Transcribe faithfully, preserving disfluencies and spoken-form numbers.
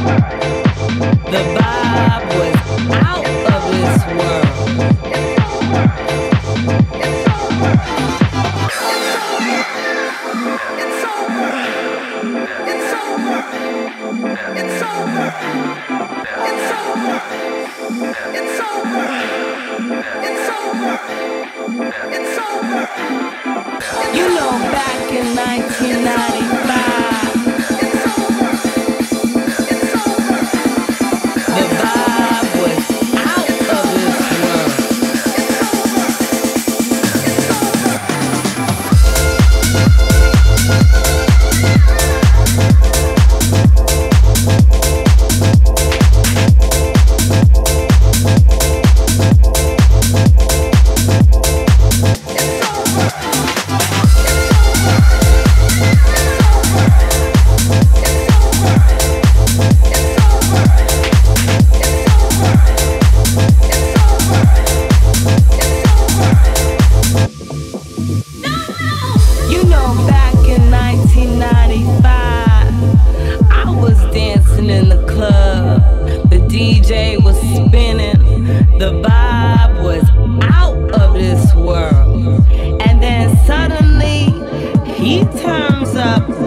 The vibe was out of this world. It's over. It's over. It's over. It's over. It's over. It's over. It's over. It's over. You know, back in nineteen ninety-five. He turns up.